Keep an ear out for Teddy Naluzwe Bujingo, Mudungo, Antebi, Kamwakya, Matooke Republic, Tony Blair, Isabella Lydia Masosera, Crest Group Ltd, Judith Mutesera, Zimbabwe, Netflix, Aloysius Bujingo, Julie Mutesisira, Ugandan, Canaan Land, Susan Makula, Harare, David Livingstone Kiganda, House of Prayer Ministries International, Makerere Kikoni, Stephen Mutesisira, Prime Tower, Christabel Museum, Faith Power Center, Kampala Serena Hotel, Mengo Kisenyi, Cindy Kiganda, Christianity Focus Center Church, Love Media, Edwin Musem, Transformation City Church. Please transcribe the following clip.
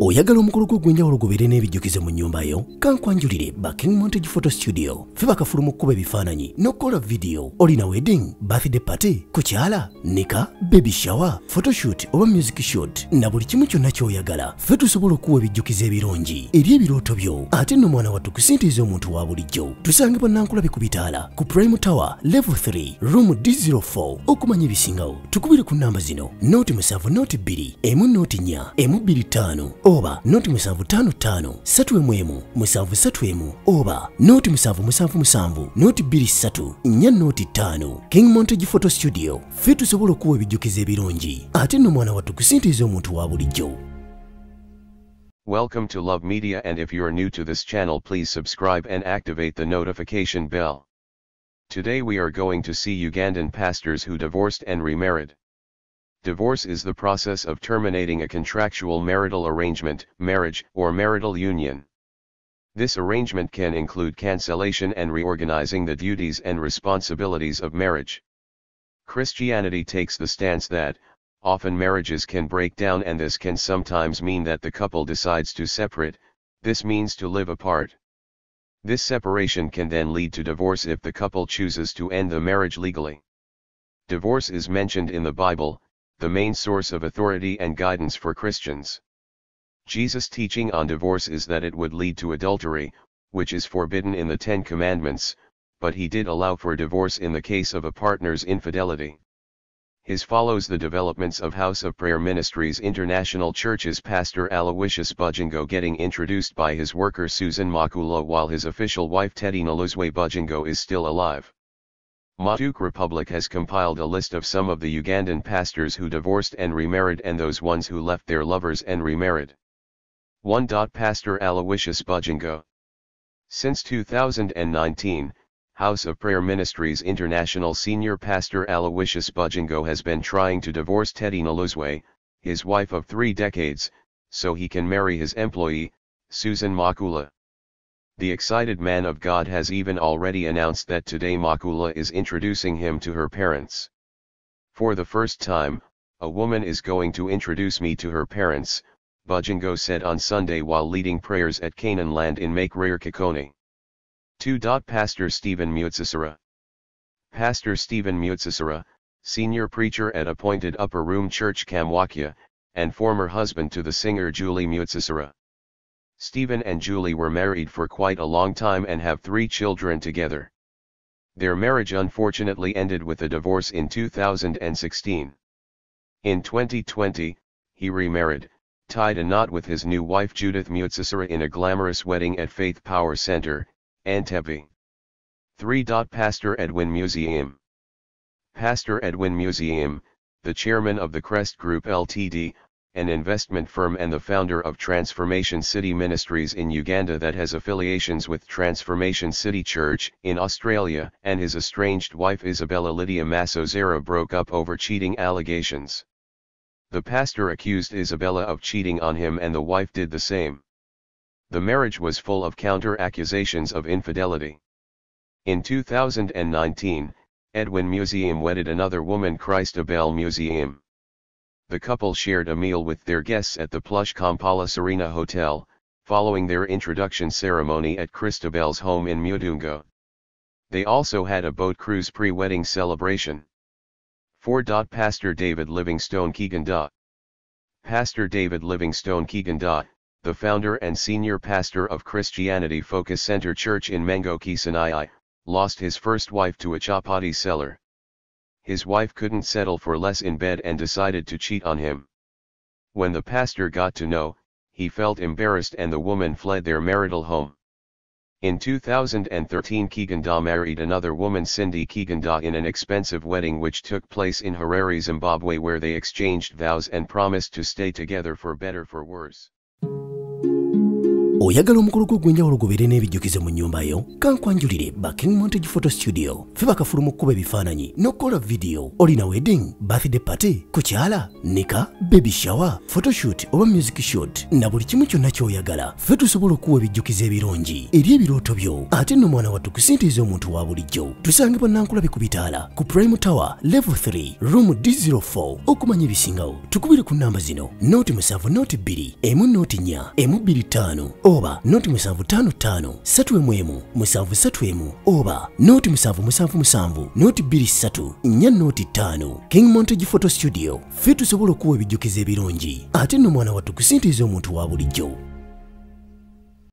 Oyagala omukolo gw'ogwenjawulo gubeere n'ebijjukize mu nnyumba yo? Kankwanjulire Baking Montage Photo Studio. Ffe bakafuluma okukuba ebifaananyi n'okukola vidiyo. Olina wedding, birthday party, kukyala, nika, baby shower, photoshoot oba music shoot. Na buli kimu kyonna ky'oyagala. Ffe tusobola okuwa ebijjukize ebirungi eri ebirooto byo. Ate nno mwana wattu kusintiiza omuntu wa bulijjo. Tusange bannankulabye ku bitaala ku Prime Tower, Level 3, Room D04. Okumanya ebisingawo tukubire ku nnamba zino: 0702 104 125 oba noti musanvu tano tano satu emwemu musanvu satu emu oba noti musanvu musanvu musanvu noti biri satu nya noti tano. King Montage Photo Studio, ffe tusobola okuwa ebijjukize ebirungi ate no mwana wattu kusintiiza omuntu wa bulijjo. Welcome to Love Media, and if you are new to this channel, please subscribe and activate the notification bell. Today we are going to see Ugandan pastors who divorced and remarried. Divorce is the process of terminating a contractual marital arrangement, marriage, or marital union. This arrangement can include cancellation and reorganizing the duties and responsibilities of marriage. Christianity takes the stance that, often marriages can break down, and this can sometimes mean that the couple decides to separate. This means to live apart. This separation can then lead to divorce if the couple chooses to end the marriage legally. Divorce is mentioned in the Bible, the main source of authority and guidance for Christians. Jesus' teaching on divorce is that it would lead to adultery, which is forbidden in the Ten Commandments, but he did allow for divorce in the case of a partner's infidelity. His follows the developments of House of Prayer Ministries International Church's pastor Aloysius Bujingo getting introduced by his worker Susan Makula while his official wife Teddy Naluzwe Bujingo is still alive. Matooke Republic has compiled a list of some of the Ugandan pastors who divorced and remarried and those ones who left their lovers and remarried. 1. Pastor Aloysius Bujingo. Since 2019, House of Prayer Ministries International Senior Pastor Aloysius Bujingo has been trying to divorce Teddy Naluzwe, his wife of 3 decades, so he can marry his employee, Susan Makula. The excited man of God has even already announced that today Makula is introducing him to her parents. For the first time, a woman is going to introduce me to her parents, Bujingo said on Sunday while leading prayers at Canaan Land in Makerere Kikoni. 2. Pastor Stephen Mutesisira. Pastor Stephen Mutesisira, senior preacher at Appointed Upper Room Church Kamwakya, and former husband to the singer Julie Mutesisira. Stephen and Julie were married for quite a long time and have 3 children together. Their marriage unfortunately ended with a divorce in 2016. In 2020, he remarried, tied a knot with his new wife Judith Mutesera in a glamorous wedding at Faith Power Center, Antebi. 3. Pastor Edwin Musem. Pastor Edwin Musem, the chairman of the Crest Group Ltd, an investment firm and the founder of Transformation City Ministries in Uganda that has affiliations with Transformation City Church in Australia, and his estranged wife Isabella Lydia Masosera broke up over cheating allegations. The pastor accused Isabella of cheating on him and the wife did the same. The marriage was full of counter-accusations of infidelity. In 2019, Edwin Musem wedded another woman, Christabel Museum. The couple shared a meal with their guests at the plush Kampala Serena Hotel, following their introduction ceremony at Christabel's home in Mudungo. They also had a boat cruise pre-wedding celebration. 4. Pastor David Livingstone Kiganda. Pastor David Livingstone Kiganda, the founder and senior pastor of Christianity Focus Center Church in Mengo Kisenyi, lost his first wife to a chapati seller. His wife couldn't settle for less in bed and decided to cheat on him. When the pastor got to know, he felt embarrassed and the woman fled their marital home. In 2013, Kiganda married another woman, Cindy Kiganda, in an expensive wedding which took place in Harare, Zimbabwe, where they exchanged vows and promised to stay together for better for worse. Oyagala omukolo gwo gwenjawulo gubeere n'ebijjukize mu nnyumba yo, kankwanjulire Baking Montage Photo Studio. Fe bakafuluma okukuba ebifaananyi n'okukola vidiyo. Olina wedding, birthday party, kukyala, nika, baby shower, photoshoot oba music shoot. Na buli kimu kyonna ky'oyagala, fe tusobola okuwa ebijjukize ebirungi eri ebirooto byo. Ate nno mwana wattu kusintiiza omuntu wa bulijjo. Tusange bannankulabye ku bitaala ku Prime Tower, Level 3, Room D04. Okumanya ebisingawo, tukubire ku nnamba zino: noti 7, noti 2, emu noti 4, emu 25. Oba noti 755 7mm 777 oba noti 777 noti 23 nya noti 5. King Montage Photo Studio, fitu sobola kuwa bijjukize ebirungi ate no mwana watu kusintiza omuntu wa bulijjo.